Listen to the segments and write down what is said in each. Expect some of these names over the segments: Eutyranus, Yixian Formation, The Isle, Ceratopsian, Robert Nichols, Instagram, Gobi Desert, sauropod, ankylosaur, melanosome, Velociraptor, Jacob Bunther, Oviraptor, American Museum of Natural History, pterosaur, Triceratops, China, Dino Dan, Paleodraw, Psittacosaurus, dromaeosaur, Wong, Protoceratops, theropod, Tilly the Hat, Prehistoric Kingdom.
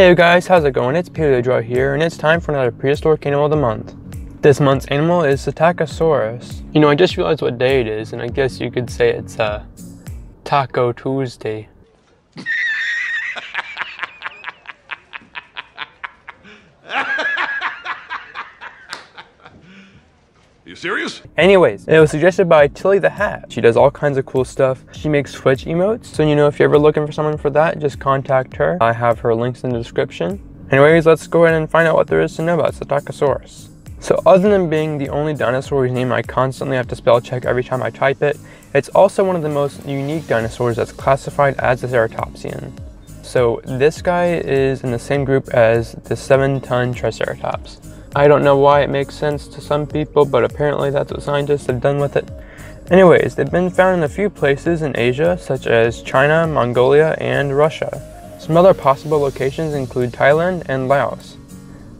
Hey guys, how's it going? It's Paleodraw here, and it's time for another Prehistoric Animal of the Month. This month's animal is Psittacosaurus. You know, I just realized what day it is, and I guess you could say it's Taco Tuesday. You serious? Anyways, it was suggested by Tilly the Hat. She does all kinds of cool stuff. She makes Twitch emotes, so you know, if you're ever looking for someone for that, just contact her. I have her links in the description. Anyways, let's go ahead and find out what there is to know about Psittacosaurus. So other than being the only dinosaur whose name I constantly have to spell check every time I type it, it's also one of the most unique dinosaurs that's classified as the Ceratopsian. So this guy is in the same group as the 7-ton Triceratops. I don't know why it makes sense to some people, but apparently that's what scientists have done with it. Anyways, they've been found in a few places in Asia, such as China, Mongolia, and Russia. Some other possible locations include Thailand and Laos.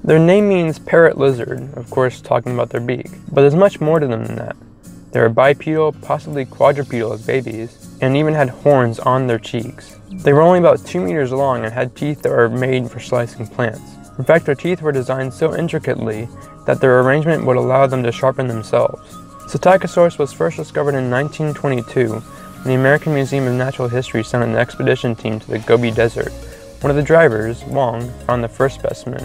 Their name means parrot lizard, of course talking about their beak, but there's much more to them than that. They were bipedal, possibly quadrupedal as babies, and even had horns on their cheeks. They were only about 2 meters long and had teeth that were made for slicing plants. In fact, their teeth were designed so intricately that their arrangement would allow them to sharpen themselves. Psittacosaurus was first discovered in 1922 when the American Museum of Natural History sent an expedition team to the Gobi Desert. One of the drivers, Wong, found the first specimen,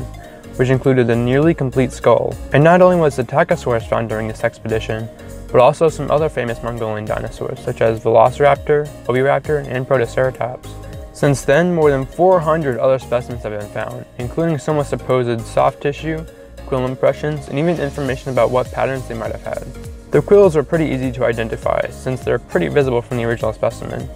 which included a nearly complete skull. And not only was Psittacosaurus found during this expedition, but also some other famous Mongolian dinosaurs such as Velociraptor, Oviraptor, and Protoceratops. Since then, more than 400 other specimens have been found, including some with supposed soft tissue, quill impressions, and even information about what patterns they might have had. Their quills were pretty easy to identify, since they're pretty visible from the original specimen.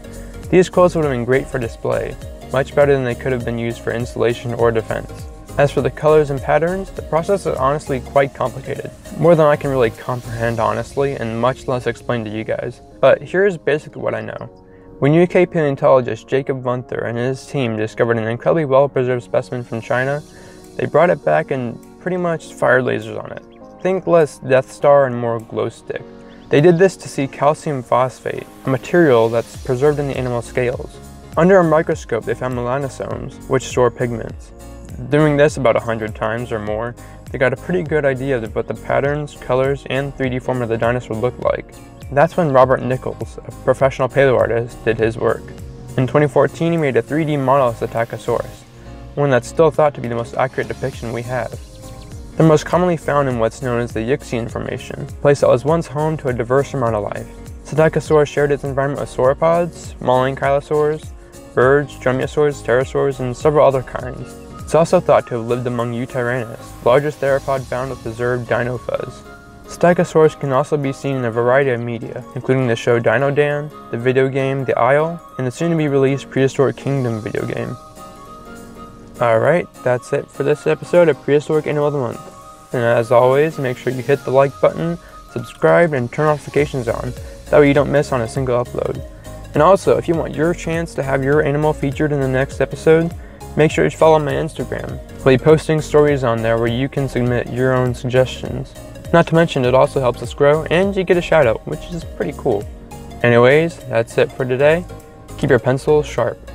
These quills would have been great for display, much better than they could have been used for installation or defense. As for the colors and patterns, the process is honestly quite complicated, more than I can really comprehend honestly, and much less explain to you guys. But here's basically what I know. When UK paleontologist Jacob Bunther and his team discovered an incredibly well-preserved specimen from China, they brought it back and pretty much fired lasers on it. Think less Death Star and more glow stick. They did this to see calcium phosphate, a material that's preserved in the animal scales. Under a microscope, they found melanosomes, which store pigments. Doing this about 100 times or more, they got a pretty good idea of what the patterns, colors, and 3D form of the dinosaur looked like. That's when Robert Nichols, a professional paleo artist, did his work. In 2014, he made a 3D model of Psittacosaurus, one that's still thought to be the most accurate depiction we have. They're most commonly found in what's known as the Yixian Formation, a place that was once home to a diverse amount of life. Psittacosaurus shared its environment with sauropods, small ankylosaurs, birds, dromaeosaurs, pterosaurs, and several other kinds. It's also thought to have lived among Eutyranus, the largest theropod found with preserved dino fuzz. Psittacosaurus can also be seen in a variety of media, including the show Dino Dan, the video game The Isle, and the soon-to-be-released Prehistoric Kingdom video game. Alright, that's it for this episode of Prehistoric Animal of the Month. And as always, make sure you hit the like button, subscribe, and turn notifications on, that way you don't miss on a single upload. And also, if you want your chance to have your animal featured in the next episode, make sure you follow my Instagram. I'll be posting stories on there where you can submit your own suggestions. Not to mention, it also helps us grow and you get a shout out, which is pretty cool. Anyways, that's it for today. Keep your pencils sharp.